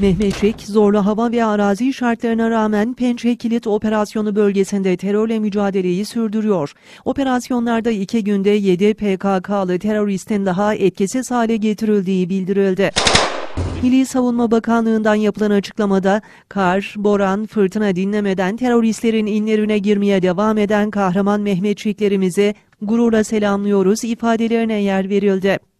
Mehmetçik, zorlu hava ve arazi şartlarına rağmen Pençe Kilit Operasyonu bölgesinde terörle mücadeleyi sürdürüyor. Operasyonlarda 2 günde 7 PKK'lı teröristin daha etkisiz hale getirildiği bildirildi. Milli Savunma Bakanlığı'ndan yapılan açıklamada, kar, boran, fırtına dinlemeden teröristlerin inlerine girmeye devam eden kahraman Mehmetçiklerimizi gururla selamlıyoruz ifadelerine yer verildi.